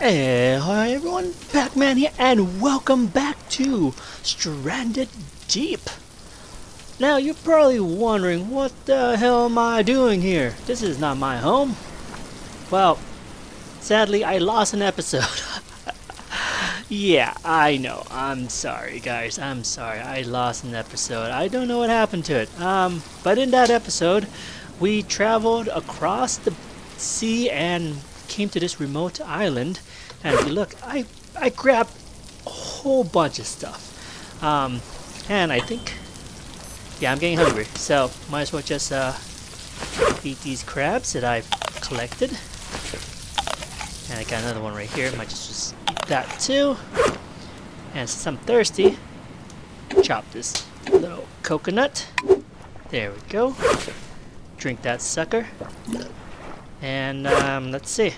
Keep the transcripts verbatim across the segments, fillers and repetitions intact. Hey, hi everyone, Pac-Man here, and welcome back to Stranded Deep. Now, you're probably wondering, what the hell am I doing here? This is not my home. Well, sadly, I lost an episode. Yeah, I know. I'm sorry, guys. I'm sorry. I lost an episode. I don't know what happened to it. Um, but in that episode, we traveled across the sea and came to this remote island, and if you look, I I grabbed a whole bunch of stuff, um, and I think, yeah, I'm getting hungry, so might as well just uh, eat these crabs that I've collected. And I got another one right here. Might just, just eat that too. And since I'm thirsty, chop this little coconut. There we go. Drink that sucker. And um, let's see.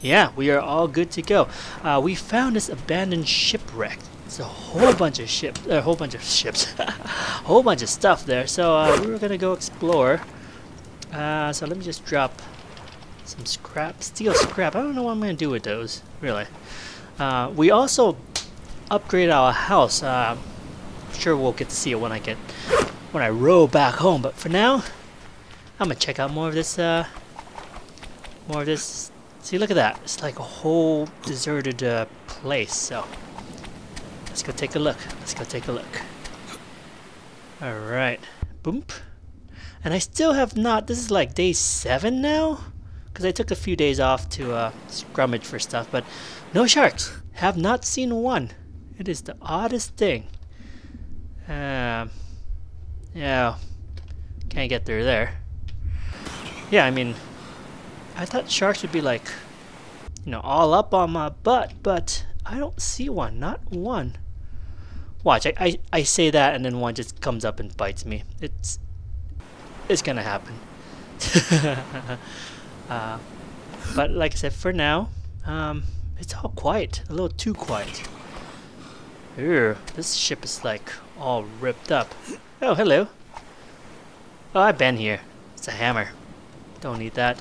Yeah, we are all good to go. Uh, we found this abandoned shipwreck. It's a whole bunch of ships, a uh, whole bunch of ships, a whole bunch of stuff there. So uh, we were gonna go explore. Uh, so let me just drop some scrap, steel scrap. I don't know what I'm gonna do with those, really. Uh, we also upgraded our house. Uh, I'm sure we'll get to see it when I get when I row back home. But for now, I'm gonna check out more of this. Uh, More of this. See, look at that. It's like a whole deserted uh, place. So let's go take a look. Let's go take a look. All right. Boomp. And I still have not. This is like day seven now, because I took a few days off to uh, scrummage for stuff. But no sharks. Have not seen one. It is the oddest thing. Um. Yeah. Can't get through there. Yeah. I mean. I thought sharks would be like, you know, all up on my butt, but I don't see one, not one. Watch, I, I, I say that and then one just comes up and bites me. It's, it's gonna happen. uh, but like I said, for now, um, it's all quiet, a little too quiet. Ew, this ship is like all ripped up. Oh, hello. Oh, I've been here. It's a hammer. Don't need that.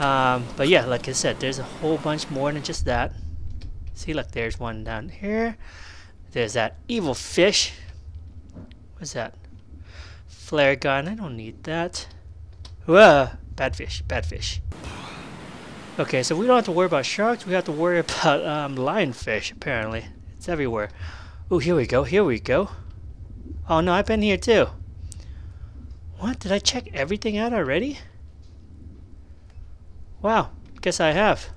Um, but yeah, like I said, there's a whole bunch more than just that. See, look, there's one down here. There's that evil fish. What's that? Flare gun. I don't need that. Whoa, bad fish, bad fish. Okay, so we don't have to worry about sharks. We have to worry about um, lionfish, apparently. It's everywhere. Oh, here we go, here we go. Oh, no, I've been here too. What? Did I check everything out already? Wow, guess I have.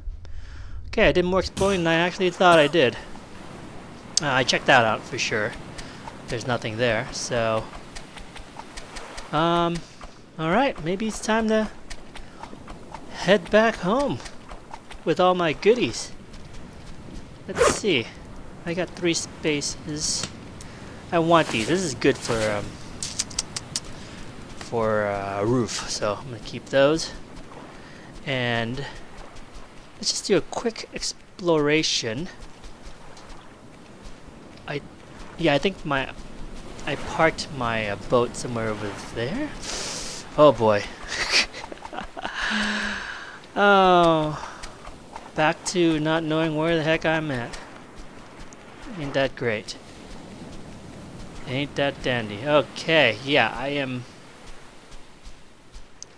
Okay, I did more exploring than I actually thought I did. Uh, I checked that out for sure. There's nothing there, so... Um, alright, maybe it's time to head back home with all my goodies. Let's see. I got three spaces. I want these. This is good for, um, for a uh, roof, so I'm gonna keep those. And let's just do a quick exploration. I, yeah, I think my, I parked my uh, boat somewhere over there. Oh boy. Oh, back to not knowing where the heck I'm at. Ain't that great? Ain't that dandy? Okay, yeah, I am.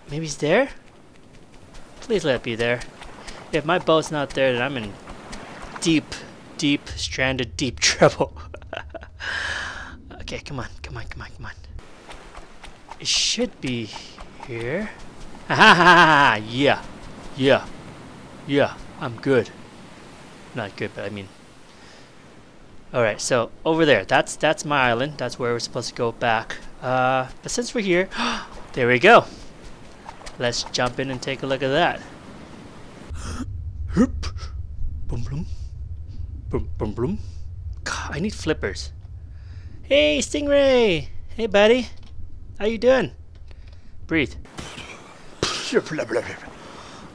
Maybe it's there. Please let it be there. If my boat's not there, then I'm in deep, deep, stranded, deep trouble. Okay, come on, come on, come on, come on. It should be here. Ha ha ha! Yeah, yeah, yeah. I'm good. Not good, but I mean. All right, so over there. That's that's my island. That's where we're supposed to go back. Uh, but since we're here, there we go. Let's jump in and take a look at that. Hoop. Boom, boom. Boom, boom, boom. God, I need flippers. Hey, stingray! Hey, buddy. How you doing? Breathe.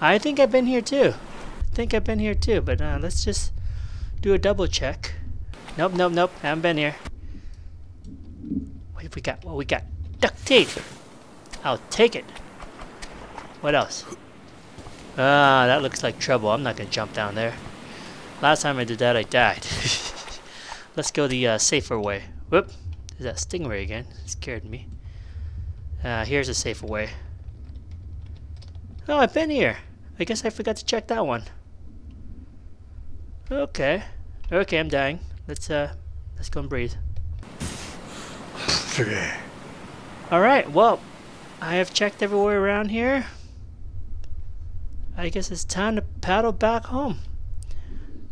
I think I've been here too. I think I've been here too, but uh, let's just do a double check. Nope, nope, nope. Haven't been here. What have we got? What we got? Duct tape. I'll take it. What else? Ah, that looks like trouble. I'm not gonna jump down there. Last time I did that, I died. Let's go the uh, safer way. Whoop! There's that stingray again. It scared me. Uh, here's a safer way. Oh, I've been here. I guess I forgot to check that one. Okay. Okay, I'm dying. Let's uh, let's go and breathe. Alright, well, I have checked everywhere around here. I guess it's time to paddle back home.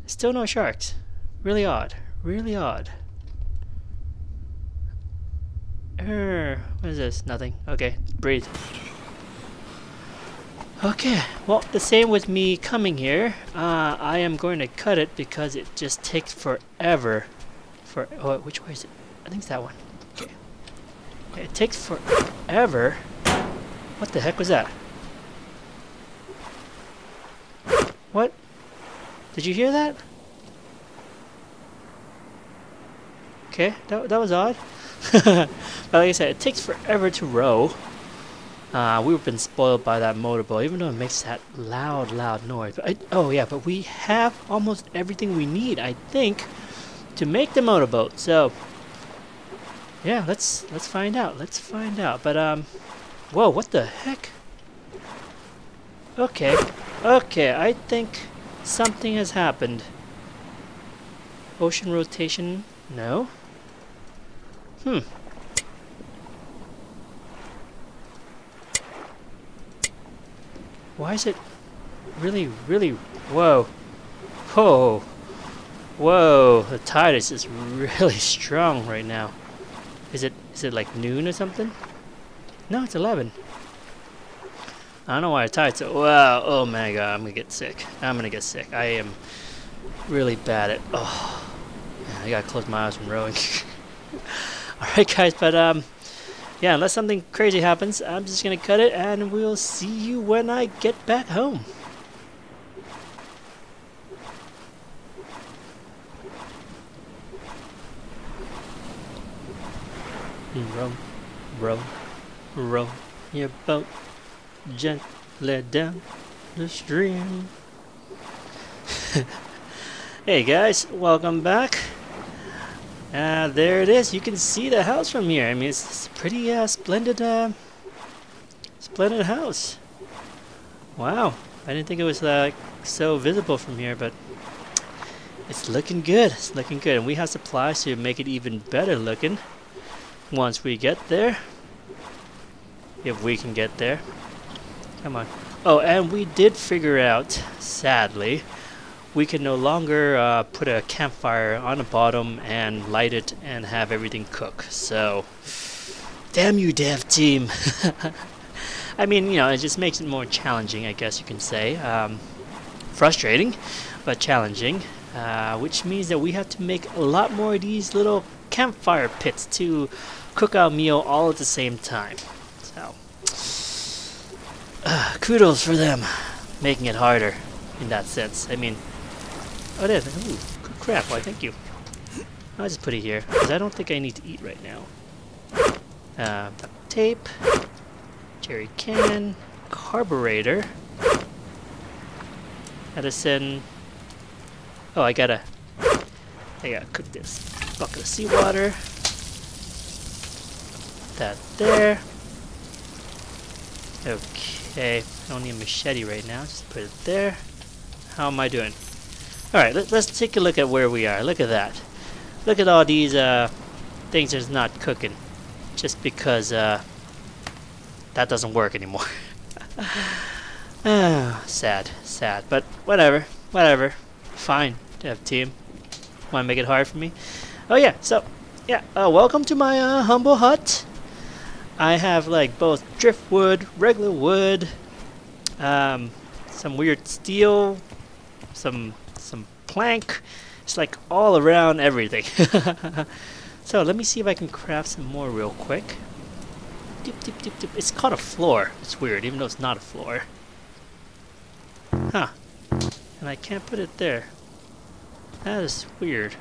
Still no sharks. Really odd. Really odd. Er, what is this? Nothing. Okay, breathe. Okay, well, the same with me coming here. Uh, I am going to cut it because it just takes forever. For oh, which way is it? I think it's that one. Okay. Okay, it takes forever. What the heck was that? What? Did you hear that? Okay, that that was odd. But like I said, it takes forever to row. Uh, we've been spoiled by that motorboat, even though it makes that loud, loud noise. But I, oh yeah, but we have almost everything we need, I think, to make the motorboat. So yeah, let's let's find out. Let's find out. But um, whoa, what the heck? Okay, okay, I think something has happened. Ocean rotation? No. Hmm. Why is it really, really... Whoa. Whoa. Whoa. The tide is just really strong right now. Is it is it like noon or something? No, it's eleven. I don't know why I tied so. Wow, oh my god, I'm gonna get sick. I'm gonna get sick. I am really bad at. Oh, man, I gotta close my eyes from rowing. Alright, guys, but um, yeah, unless something crazy happens, I'm just gonna cut it and we'll see you when I get back home. Row, row, row your boat gently down the stream. Hey guys, welcome back. Uh, there it is. You can see the house from here. I mean, it's, it's a pretty uh, splendid, uh, splendid house. Wow, I didn't think it was uh, so visible from here, but it's looking good. It's looking good, and we have supplies to make it even better looking once we get there. If we can get there. Come on. Oh, and we did figure out, sadly, we can no longer uh, put a campfire on the bottom and light it and have everything cook. So, damn you, dev team. I mean, you know, it just makes it more challenging, I guess you can say. Um, frustrating, but challenging. Uh, which means that we have to make a lot more of these little campfire pits to cook our meal all at the same time. So... Uh, kudos for them, making it harder in that sense. I mean, oh, there, ooh, good crap, why thank you. I'll just put it here, because I don't think I need to eat right now. Uh, tape, jerry can, carburetor, Edison. Oh, I gotta, I gotta cook this bucket of seawater. That there. Okay. Okay, I don't need a machete right now, just put it there. How am I doing? Alright, let, let's take a look at where we are. Look at that. Look at all these uh, things that's not cooking. Just because uh, that doesn't work anymore. Oh, sad, sad. But whatever, whatever. Fine, dev team. Want to make it hard for me? Oh yeah, so, yeah, uh, welcome to my uh, humble hut. I have like both driftwood, regular wood, um, some weird steel, some some plank. It's like all around everything. So let me see if I can craft some more real quick. Dip, dip, dip, dip. It's called a floor. It's weird, even though it's not a floor. Huh. And I can't put it there. That is weird.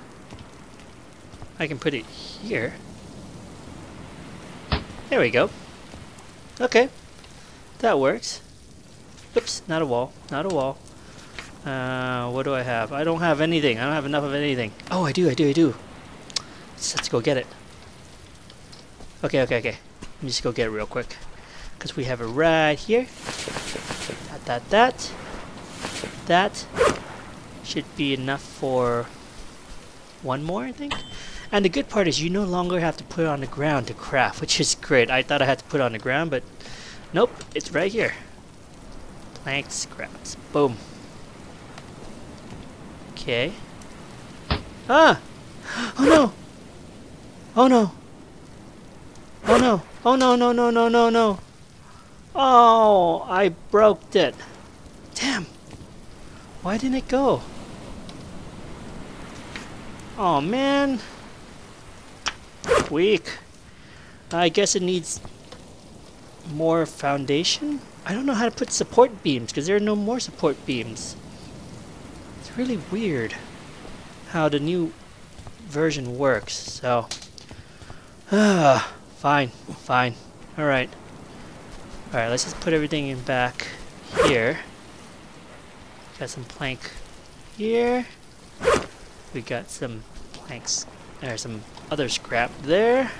I can put it here. There we go. Okay, that works. Oops, not a wall, not a wall. Uh, what do I have? I don't have anything. I don't have enough of anything. Oh, I do, I do, I do. Let's, let's go get it. Okay, okay, okay. Let me just go get it real quick. Because we have it right here. That, that, that. That should be enough for one more, I think. And the good part is you no longer have to put it on the ground to craft, which is great. I thought I had to put it on the ground, but nope, it's right here. Plank scraps. Boom. Okay. Ah! Oh no! Oh no! Oh no! Oh no no no no no no! Oh, I broke it. Damn! Why didn't it go? Oh man! Weak. I guess it needs more foundation? I don't know how to put support beams because there are no more support beams. It's really weird how the new version works, so... Ah. Fine, fine. Alright. Alright, let's just put everything in back here. Got some plank here. We got some planks, or some other scrap there.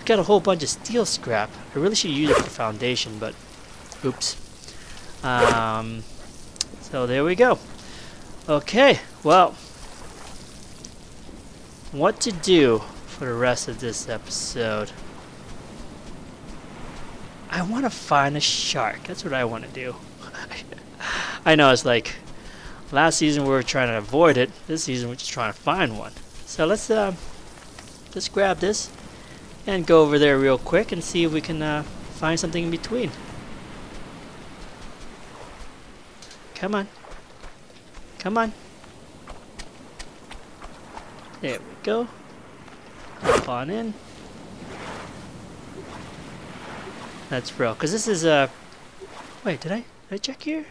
We got a whole bunch of steel scrap. I really should use it for foundation, but oops. Um, so there we go. Okay, well, what to do for the rest of this episode. I want to find a shark. That's what I want to do. I know, it's like last season we were trying to avoid it. This season we're just trying to find one. So let's uh, just grab this and go over there real quick and see if we can uh, find something in between. Come on. Come on. There we go. Hop on in. That's real, because this is a... Uh, wait, did I, did I check here?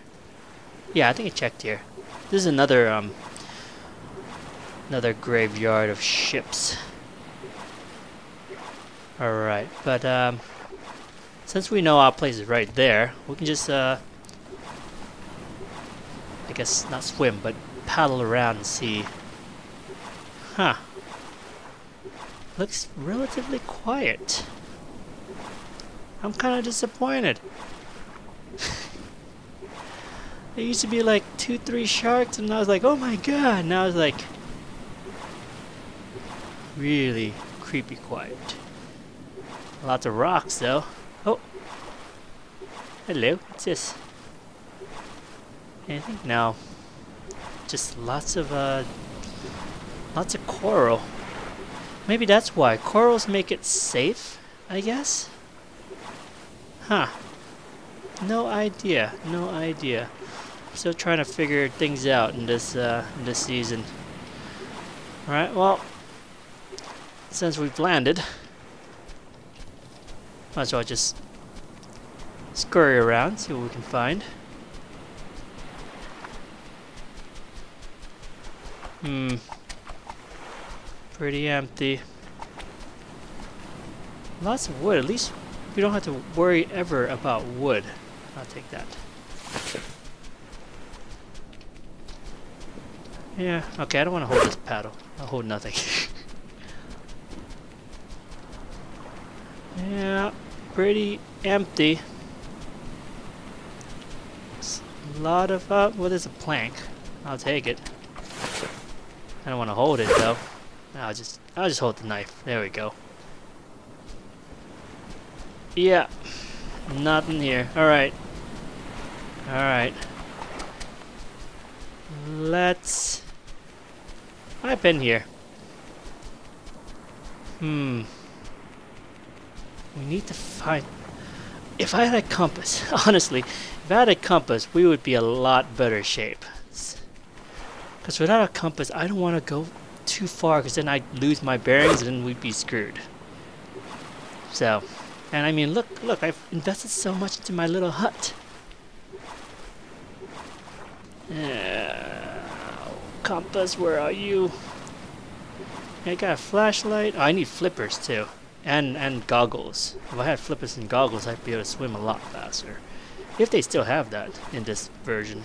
Yeah, I think I checked here. This is another, um... another graveyard of ships. Alright, but, um... since we know our place is right there, we can just, uh... I guess not swim, but paddle around and see. Huh. Looks relatively quiet. I'm kind of disappointed. There used to be like two, three sharks, and I was like, oh my god! Now it's like really creepy quiet. Lots of rocks though. Oh, hello. What's this? Anything? No. Just lots of uh, lots of coral. Maybe that's why. Corals make it safe, I guess? Huh. No idea. No idea. I'm still trying to figure things out in this, uh, in this season. Alright, well, since we've landed, might as well just scurry around, see what we can find. Hmm. Pretty empty. Lots of wood. At least we don't have to worry ever about wood. I'll take that. Yeah. Okay, I don't want to hold this paddle. I'll hold nothing. Yeah. Pretty empty. A lot of... Uh, well, there's a plank. I'll take it. I don't want to hold it, though. I'll just, I'll just hold the knife. There we go. Yeah. Nothing here. Alright. Alright. Let's... I've been here. Hmm. We need to find... If I had a compass, honestly, if I had a compass, we would be a lot better shape. Because without a compass, I don't want to go too far, because then I'd lose my bearings and then we'd be screwed. So, and I mean, look, look, I've invested so much into my little hut. Uh, compass, where are you? I got a flashlight. Oh, I need flippers too, and and goggles. If I had flippers and goggles, I'd be able to swim a lot faster. If they still have that in this version.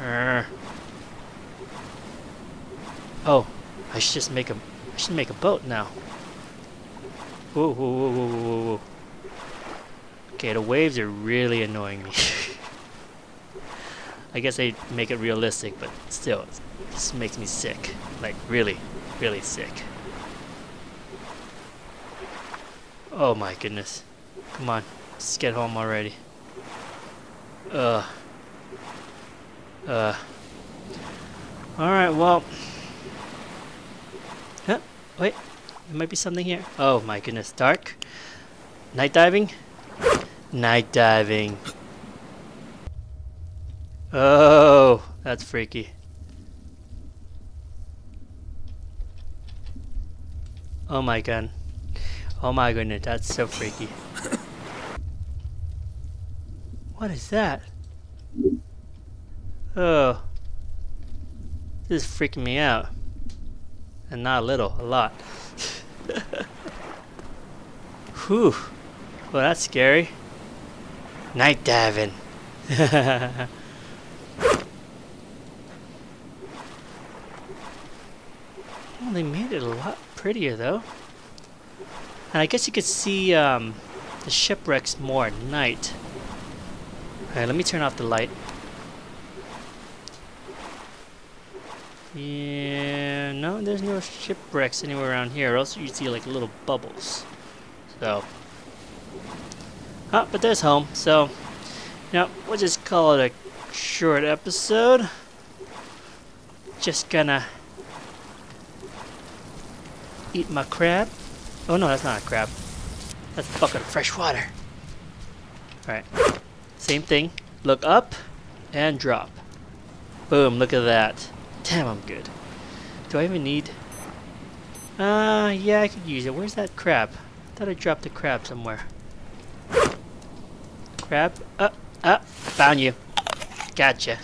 Uh, oh, I should just make a I should make a boat now. Whoa, whoa, whoa, whoa, whoa, whoa. Okay, the waves are really annoying me. I guess they make it realistic, but still, it just makes me sick. Like, really, really sick. Oh my goodness. Come on, let's get home already. Ugh. Uh. Alright, well. Huh? Wait. There might be something here. Oh my goodness. Dark. Night diving? Night diving. Oh, that's freaky. Oh my god. Oh my goodness, that's so freaky. What is that? Oh. This is freaking me out. And not a little, a lot. Whew. Well, that's scary. Night diving. Well, they made it a lot prettier, though. And I guess you could see um, the shipwrecks more at night. Alright, let me turn off the light. Yeah, no, there's no shipwrecks anywhere around here, or else you see like little bubbles. So, oh, but there's home. So, you know, we'll just call it a short episode. Just gonna eat my crab. Oh no, that's not a crab. That's a bucket of fresh water. All right, same thing. Look up and drop. Boom! Look at that. Damn, I'm good. Do I even need... Uh, yeah, I could use it. Where's that crab? I thought I dropped the crab somewhere. Crab? Uh, uh, found you. Gotcha.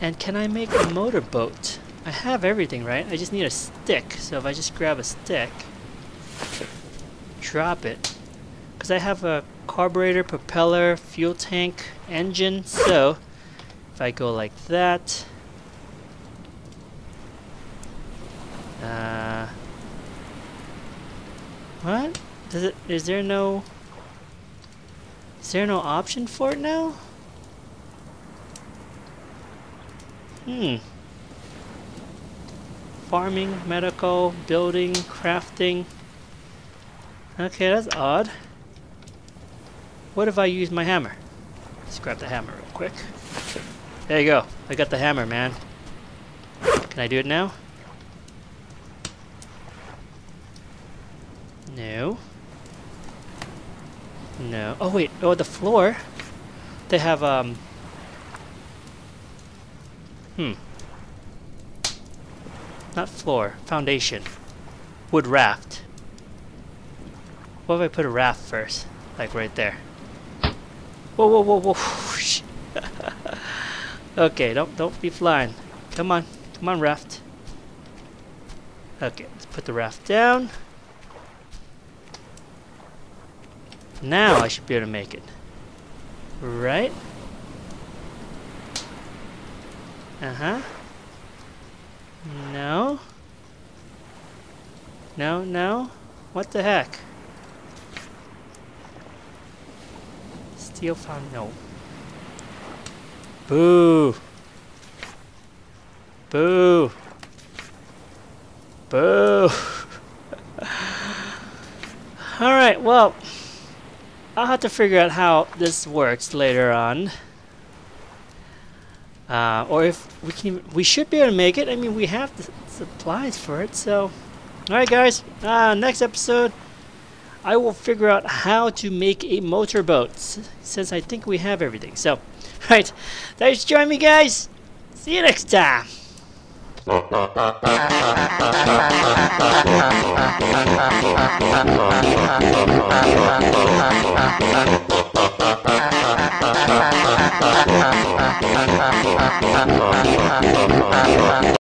And can I make a motorboat? I have everything, right? I just need a stick. So if I just grab a stick, drop it. Because I have a carburetor, propeller, fuel tank, engine. So if I go like that... Uh, what? Does it, is there no, is there no option for it now? Hmm. Farming, medical, building, crafting. Okay, that's odd. What if I use my hammer? Let's grab the hammer real quick. There you go. I got the hammer, man. Can I do it now? No. No. Oh wait. Oh, the floor. They have um. Hmm. Not floor. Foundation. Wood raft. What if I put a raft first? Like right there. Whoa! Whoa! Whoa! Whoa! Okay. Don't don't be flying. Come on. Come on, raft. Okay. Let's put the raft down. Now I should be able to make it. Right? Uh-huh. No. No, no. What the heck? Steel found no. Boo. Boo. Boo. All right, well, I'll have to figure out how this works later on, uh, or if we can, we should be able to make it. I mean, we have the supplies for it. So, all right, guys. Uh, next episode, I will figure out how to make a motorboat, since I think we have everything. So, all right, thanks for joining me, guys. See you next time.